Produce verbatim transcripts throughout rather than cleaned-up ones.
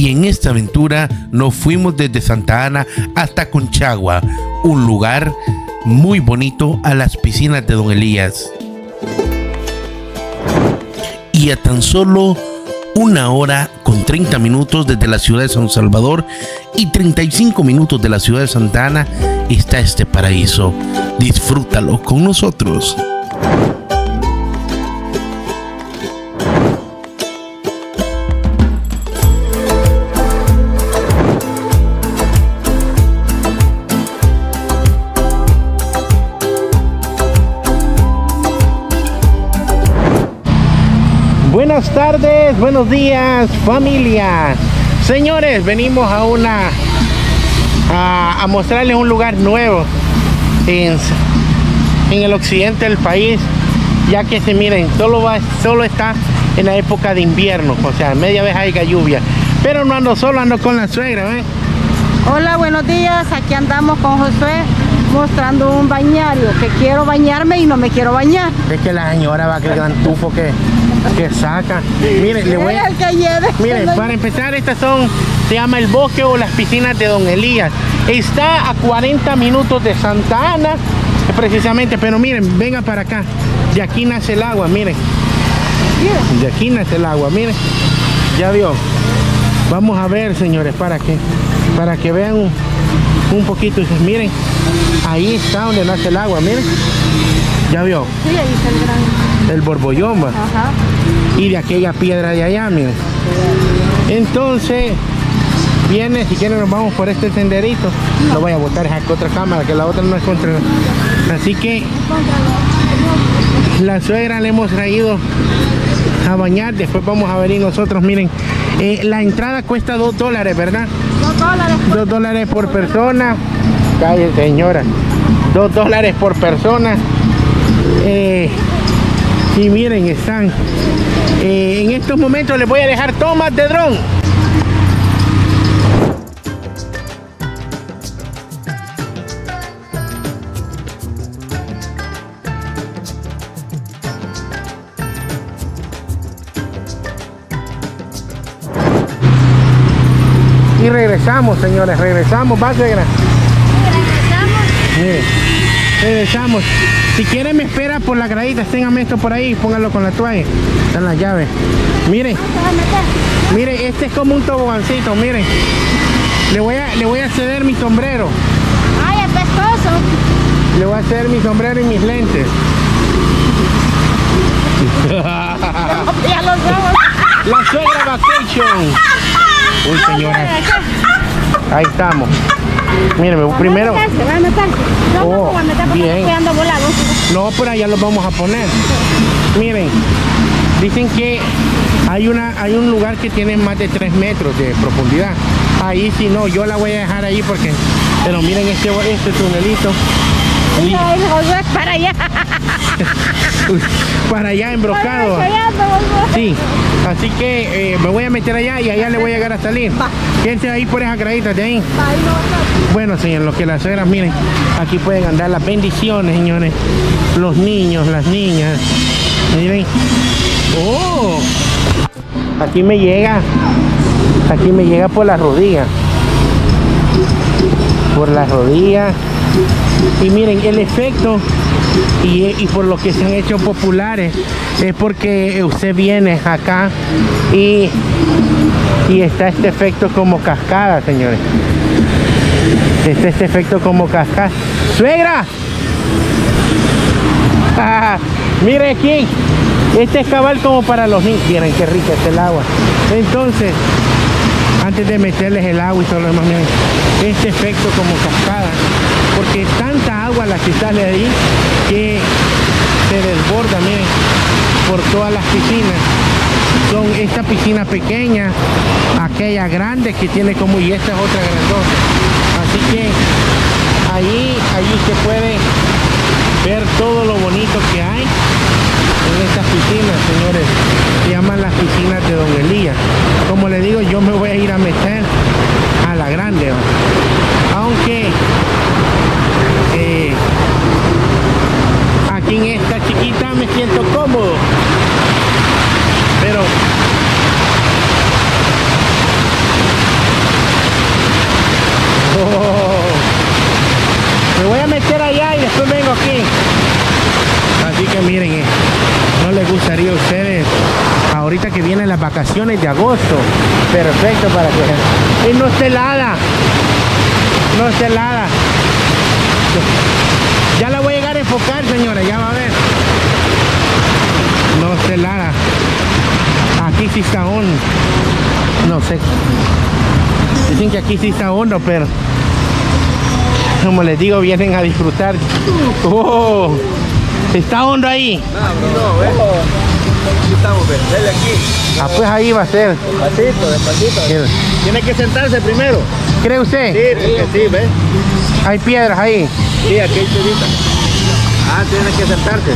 y en esta aventura nos fuimos desde Santa Ana hasta Conchagua, un lugar muy bonito, a las piscinas de Don Elías. Y a tan solo una hora con treinta minutos desde la ciudad de San Salvador y treinta y cinco minutos de la ciudad de Santa Ana está este paraíso. Disfrútalo con nosotros. Buenas tardes, buenos días, familia. Señores, venimos a una a, a mostrarles un lugar nuevo en, en el occidente del país, ya que se miren, solo va, solo está en la época de invierno, o sea, media vez haya lluvia. Pero no ando solo, ando con la suegra, ¿eh? Hola, buenos días. Aquí andamos con José, mostrando un bañario, que quiero bañarme y no me quiero bañar. Es que la señora va a aquel gran tufo que, que saca. Miren, le voy a... Miren, para empezar, estas son, se llama El Bosque o las piscinas de Don Elías. Está a cuarenta minutos de Santa Ana, precisamente, pero miren, venga para acá. De aquí nace el agua, miren. De aquí nace el agua, miren. Ya vio. Vamos a ver, señores, para que, para que vean un poquito. Miren, ahí está donde nace el agua, miren. ¿Ya vio? Sí, ahí está el gran... el borbollón, va. Ajá. Y de aquella piedra de allá, miren. Entonces, viene, si quieren nos vamos por este senderito. No, no voy a botar esa otra cámara, que la otra no es contra... Así que... la suegra le hemos traído a bañar. Después vamos a venir nosotros, miren. Eh, la entrada cuesta dos dólares, ¿verdad? Dos dólares. Dos dólares por persona. Calle, señora. Dos dólares por persona. Eh, y miren, están eh, en estos momentos les voy a dejar tomas de dron. Y regresamos, señores, regresamos, va, suegra. Regresamos. Regresamos. Si quieren me espera por la gradita, ténganme esto por ahí, pónganlo con la toalla, están las llaves. Miren, miren, este es como un tobogancito, miren. Le voy a, le voy a ceder mi sombrero. Ay, es pestoso. Le voy a ceder mi sombrero y mis lentes. La suegra vacation. Uy, señora. Ahí estamos. Miren, primero. Voy a meterse, voy a meterse. No, oh, no voy a meter porque bien. Estoy andando volado. No, pero allá los vamos a poner. Miren, dicen que hay una, hay un lugar que tiene más de tres metros de profundidad. Ahí si no, yo la voy a dejar ahí porque. Pero miren este, este tunelito. Sí. Para allá. Para allá embrocado. Sí. Así que eh, me voy a meter allá y allá le voy a llegar a salir. Quédense ahí por esas graditas de ahí. Bueno, señores, los que las suegras, miren, aquí pueden andar las bendiciones, señores. Los niños, las niñas. Miren. Oh. Aquí me llega. Aquí me llega por las rodillas. Por las rodillas. Y miren, el efecto y, y por lo que se han hecho populares es porque usted viene acá y, y está este efecto como cascada, señores. Está este efecto como cascada. ¡Suegra! Ah, miren aquí, este es cabal como para los niños. Miren qué rica es el agua. Entonces, antes de meterles el agua y todo lo demás, miren, este efecto como cascada. Porque tanta agua la que sale de ahí que se desborda, miren, por todas las piscinas. Son esta piscina pequeña, aquella grande que tiene como, y esta es otra grandota. Así que ahí, ahí se puede ver todo lo bonito que hay en estas piscinas, señores. Se llaman las piscinas de Don Elías. Como les digo, yo me voy a ir a meter a la grande, aunque Eh, aquí en esta chiquita me siento cómodo, pero vacaciones de agosto. Perfecto para que... Y no está helada. No está helada. Ya la voy a llegar a enfocar, señora, ya va a ver. No está helada. Aquí sí está hondo. No sé. Dicen que aquí sí está hondo, pero... Como les digo, vienen a disfrutar. ¡Oh! ¿Está hondo ahí? No, no, ¿eh? Aquí estamos, ¿ves? Dale aquí. Ah, pues ahí va a ser. Despacito, despacito. ¿Sí? Tiene que sentarse primero. ¿Cree usted? Sí, sí, que sí, ¿ves? Hay piedras ahí. Sí, aquí hay piedritas. Ah, tiene que sentarse.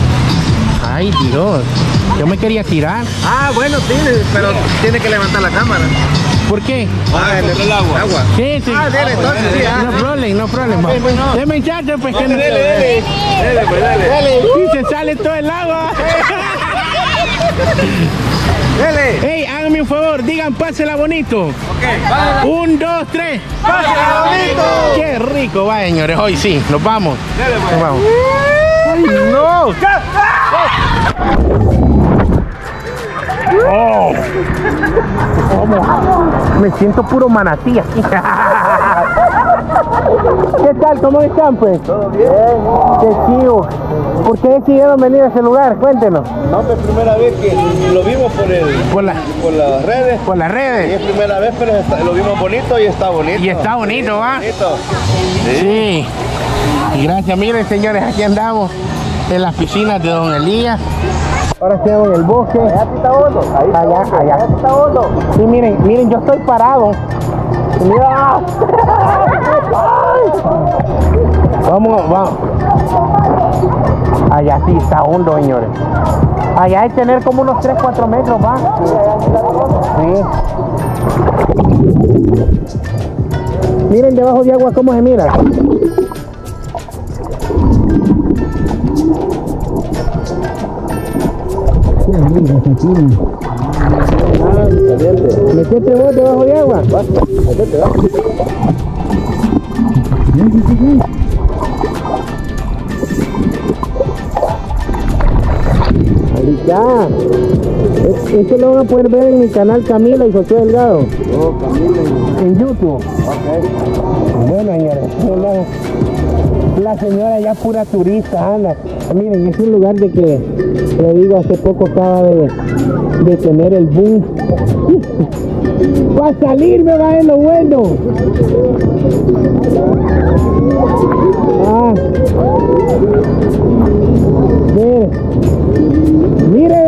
Ay, Dios. Yo me quería tirar. Ah, bueno, tiene, pero tiene que levantar la cámara. ¿Por qué? Ah, el, el agua. agua. Sí, sí. Ah, dele, entonces, sí. Ah, no problem, no problema. Ah, pues no. Deme echarte, pues no, que no. Dele, dele. Dele, pues dale. Dale. Y se sale todo el agua. Dele. Hey, háganme un favor, digan pásela bonito. Ok, vale. Un, dos, tres. ¡Pásela bonito! Qué rico, va, señores. Hoy sí, nos vamos. Dele, pues. Nos vamos. Ay, no. Oh. Oh, me siento puro manatí aquí. ¿Qué tal? ¿Cómo están, pues? Todo bien. Qué chido. ¿Por qué decidieron venir a ese lugar? Cuéntenos. No, es primera vez que lo vimos por el, por, la, por las redes. Por las redes. Y es primera vez, pero está, lo vimos bonito y está bonito. Y está bonito, ¿va? Sí, ¿eh? Sí. Sí. Gracias. Miren, señores, aquí andamos en las piscinas de Don Elías. Ahora estamos en el bosque. Allá está hondo. Allá, allá. Allá está hondo. Sí, miren, miren, yo estoy parado. Mira. Vamos, vamos. Allá sí está hondo, señores. Allá hay que tener como unos tres, cuatro metros, va. Sí. Miren debajo de agua cómo se mira. Metete vos debajo de agua. Ahí está. Esto lo van a poder ver en mi canal Camila y José Delgado. Oh, Camila y... En YouTube. Okay. Bueno, señores, la, la señora ya pura turista anda. Miren, es un lugar de que, le digo, hace poco acaba de, de tener el boom. Va a salir, me va a ir lo bueno. Ah. Mire. Mire.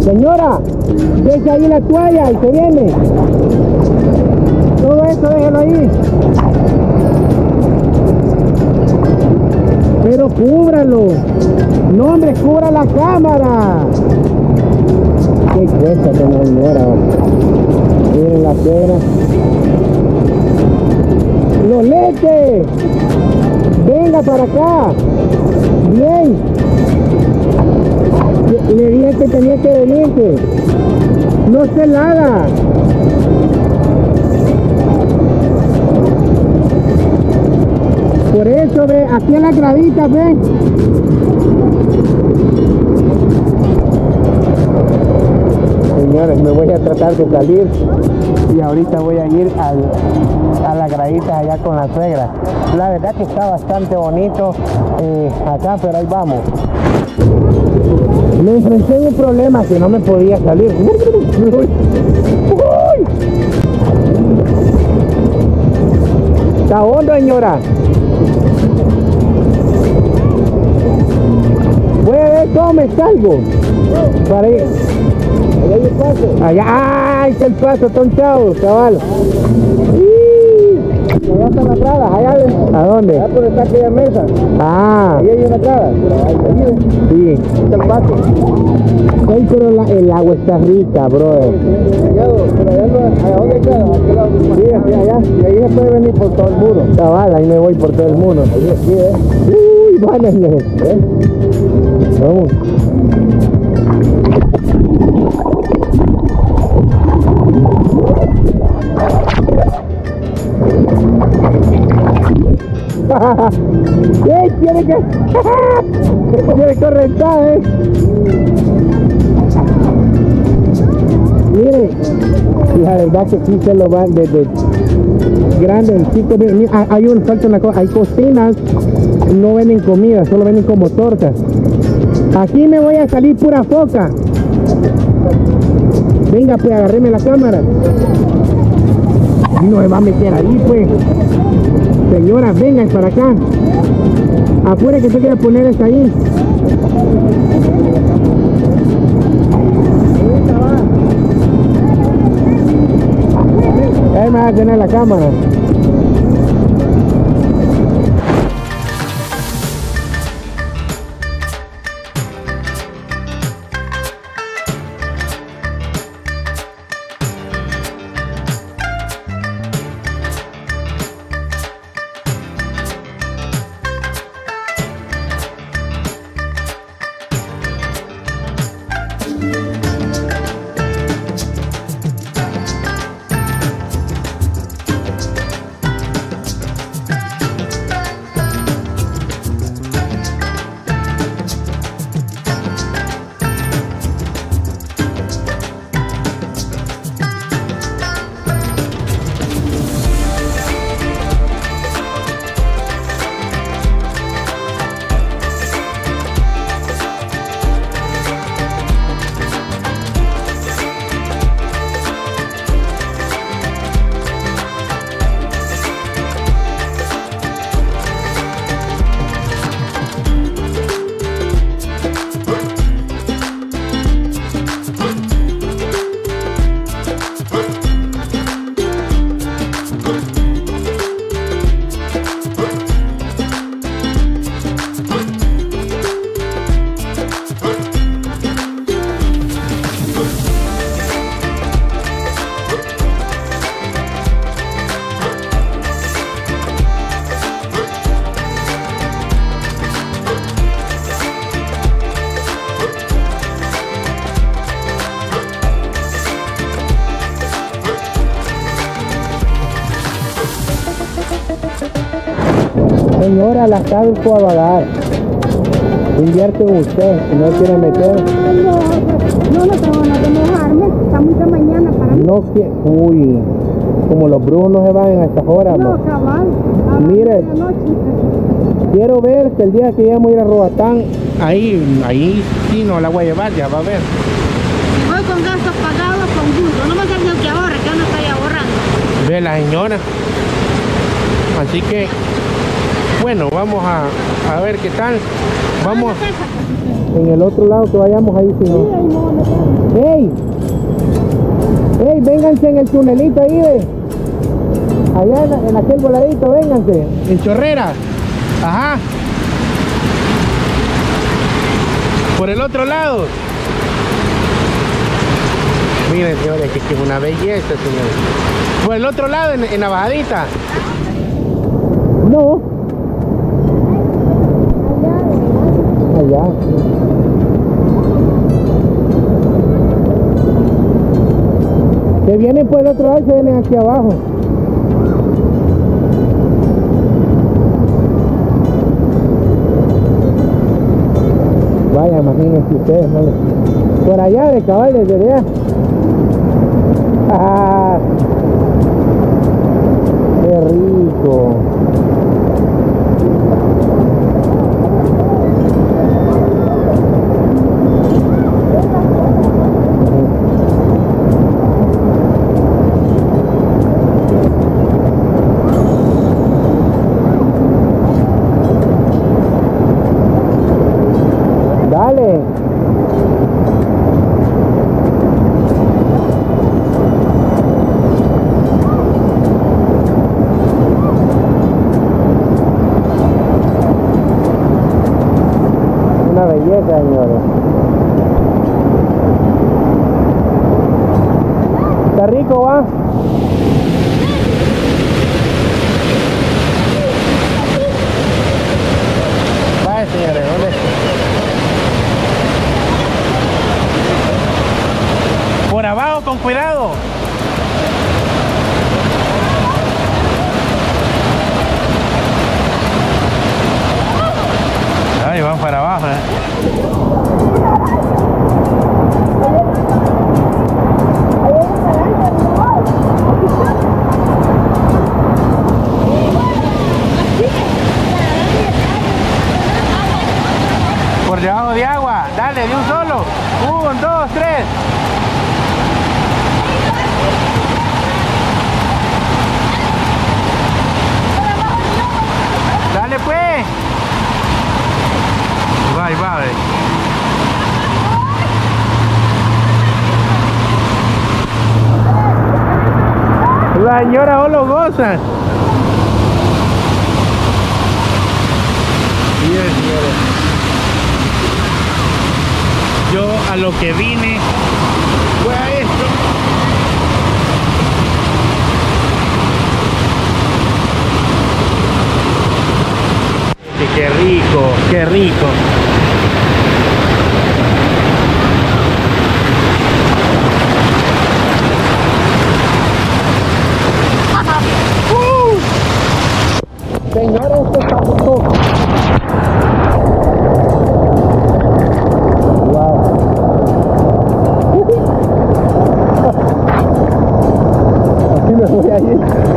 Señora, deje ahí la toalla y se viene. Todo eso déjelo ahí. Pero cúbralo. No, hombre, cubra la cámara. Qué cuesta con la señora. Miren la piedra. Los leches. Venga para acá. Bien. Le dije que tenía que venirte. No se helada. Por eso, ve, aquí en la gravita, ve. Señores, me voy a tratar de salir y ahorita voy a ir al, a la gradita allá con la suegra. La verdad que está bastante bonito eh, acá, pero ahí vamos. Me enfrenté un problema que no me podía salir. Uy. Uy. Está hondo, señora. Voy a ver cómo me salgo. Para ir. Allá hay un paso. Allá. ¡Ah! Ahí está el paso, tonchado, chaval. ¡Sí! Allá están las gradas, allá. ¿A dónde? Allá por está aquella mesa. Ah. Ahí hay una grada. Sí. Ahí está el paso. Ay, pero la, el agua está rica, brother. Pero allá no, ¿a dónde está? Sí, hacia allá. Y ahí se puede venir por todo el muro. Chaval, ahí me voy por todo el muro. Ahí sí, eh. Uy, vale, ¿eh? Vamos. ¡Eh! Tiene que... Tiene que correntar, eh. la verdad que sí se lo van desde grandes, chicos. Hay un falta una cosa, hay cocinas, no venden comida, solo venden como tortas. Aquí me voy a salir pura foca. Venga pues, agárreme la cámara. No me va a meter ahí pues. Señora, vengan para acá. Apure que se quiera poner esta ahí. Ahí me va a tener la cámara. Señora, la salgo a vagar. Invierte usted, si no quiere meter. No, no, no, no, no, mojarme. Está mucha mañana para mí. No que, uy, como los brujos no se van a estas horas. No, cabal. Mire, quiero ver que el día que íbamos a ir a Roatán, ahí, ahí sí no la voy a llevar, ya va a ver. Voy con gastos pagados, con gusto. No me acuerdo que ahorre, que no estaría ahorrando. Ve la señora. Así que... bueno, vamos a, a ver qué tal. Vamos en el otro lado que vayamos ahí, si no. ¡Ey! ¡Ey! Vénganse en el tunelito ahí, ve. Allá en, en aquel voladito, vénganse. En Chorrera. Ajá. Por el otro lado. Miren, señores, que es una belleza, señores. Por el otro lado, en, en la bajadita. No. Ya. Se vienen por el otro lado y se vienen aquí abajo. Vaya, imagínense ustedes, ¿no? Por allá de cabales, de allá. ¡Ah! ¡Qué rico! Cuidado. Ahí van para abajo, ¿eh? ¿verdad? Y ahora o lo gozan. Yo a lo que vine fue a esto. Qué rico, qué rico. Señores, esto está muy poco. Wow. Así me voy a ir.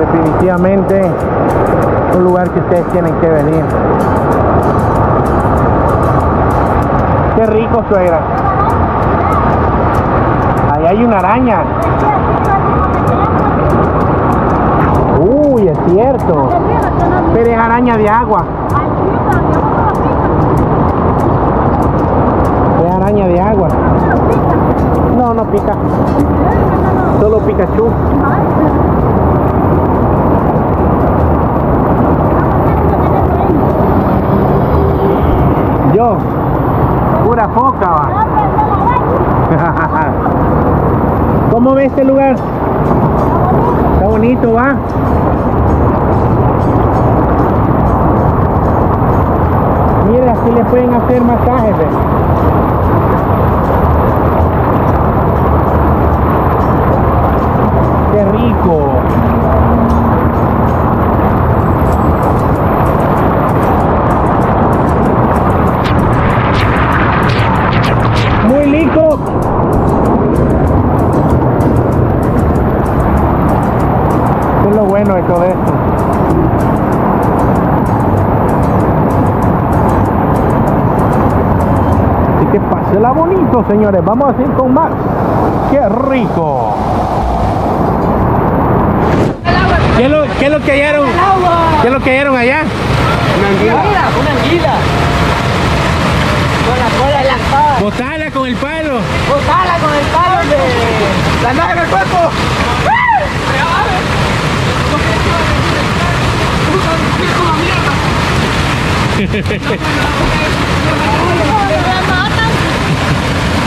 Definitivamente un lugar que ustedes tienen que venir. Qué rico, suegra. Ahí hay una araña. Uy, es cierto. Pero es araña de agua. Es araña de agua. No, no pica. Solo Pikachu. Yo, pura foca, va. ¿Cómo ves este lugar? Está bonito, va. Mira, aquí le pueden hacer masajes, ¿eh? Qué rico. Bueno, de todo esto. Así que pásela bonito, señores. Vamos a seguir con más. ¡Qué rico! ¿Qué es lo, qué es lo que hallaron? ¿Qué es lo que hallaron allá? Una anguila. Una anguila. Con la cola en la espada. Botala con el palo. Botala con el palo de la nave del cuerpo.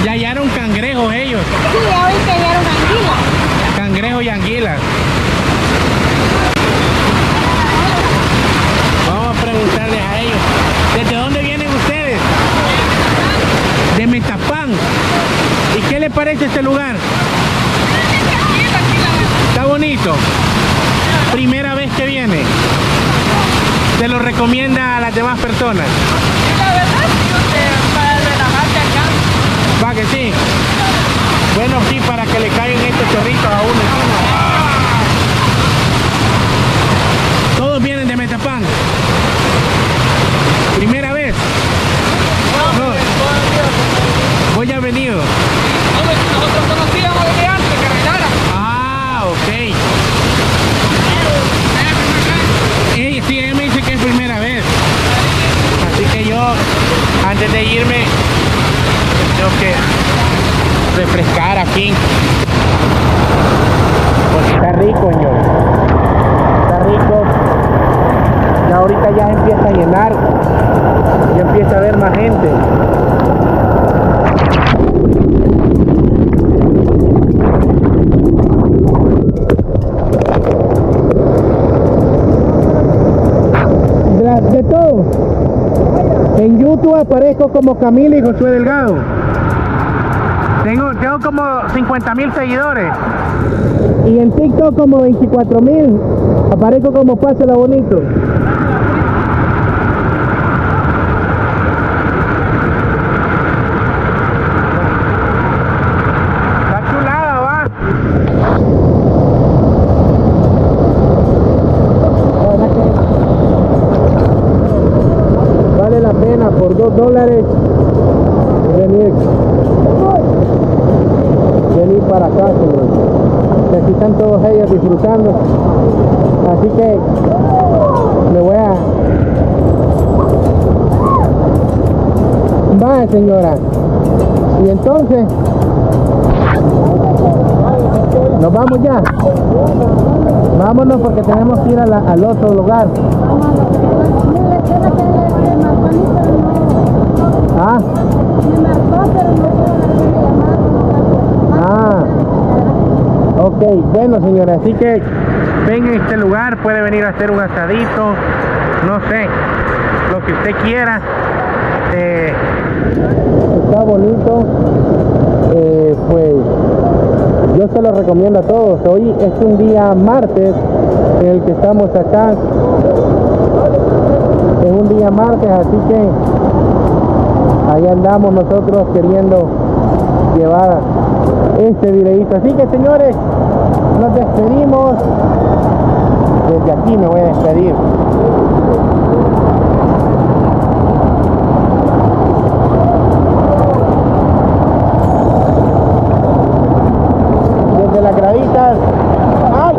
Ya hallaron cangrejos ellos. Sí, hoy se hallaron anguilas. Cangrejos y anguilas. Vamos a preguntarles a ellos. ¿Desde dónde vienen ustedes? De Metapán. ¿Y qué les parece este lugar? Está bonito. Primera vez que viene. ¿Se lo recomienda a las demás personas? La verdad, sí, usted, para relajarte acá. ¿Va que sí? Bueno, sí, para que le caigan estos chorritos a uno. ¿Todos vienen de Metapán? antes de irme tengo que refrescar aquí porque está rico, señor, está rico. Ya ahorita ya empieza a llenar, ya empieza a haber más gente. De todo. En YouTube aparezco como Camila y José Delgado. Tengo, tengo como cincuenta mil seguidores. Y en TikTok como veinticuatro mil. Aparezco como Pásela Bonito. Dólares venir, venir para acá, que aquí están todos ellos disfrutando, así que me voy a... Va, señora, y entonces nos vamos ya, vámonos porque tenemos que ir a la, al otro lugar. ¿Ah? Ah, ok, bueno, señora, así que venga a este lugar, puede venir a hacer un asadito, no sé, lo que usted quiera. Eh, está bonito, eh, pues yo se lo recomiendo a todos. Hoy es un día martes en el que estamos acá, es un día martes, así que ahí andamos nosotros queriendo llevar este videito. Así que, señores, nos despedimos. Desde aquí me voy a despedir. Desde las graditas. ¡Ay!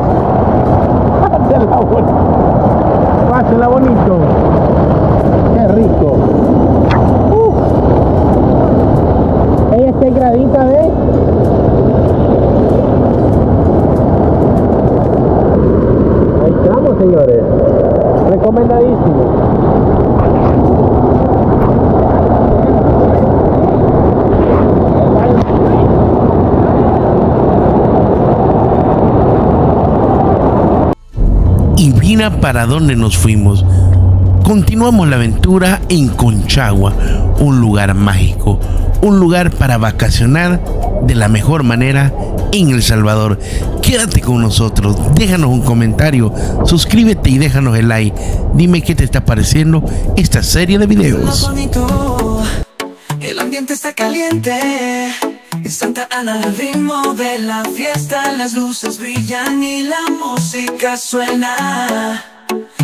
¡Pásela bonito! ¡Pásela bonito! ¡Qué rico! Este gradita de ahí estamos, señores, recomendadísimo. Y mira para dónde nos fuimos. Continuamos la aventura en Conchagua, un lugar mágico, un lugar para vacacionar de la mejor manera en El Salvador. Quédate con nosotros, déjanos un comentario, suscríbete y déjanos el like. Dime qué te está pareciendo esta serie de videos. El ambiente está caliente, en Santa Ana el ritmo de la fiesta, las luces brillan y la música suena.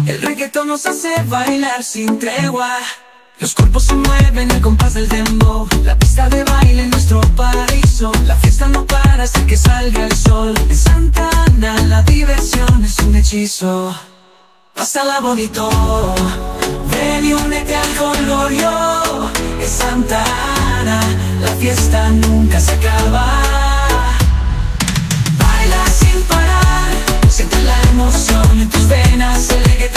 El reggaetón nos hace bailar sin tregua. Los cuerpos se mueven al compás del dembow. La pista de baile en nuestro paraíso. La fiesta no para hasta que salga el sol. En Santa Ana la diversión es un hechizo. Pásala bonito, ven y únete al colorio. En Santa Ana la fiesta nunca se acaba. Baila sin parar, siente la emoción en tus venas. El reggaetón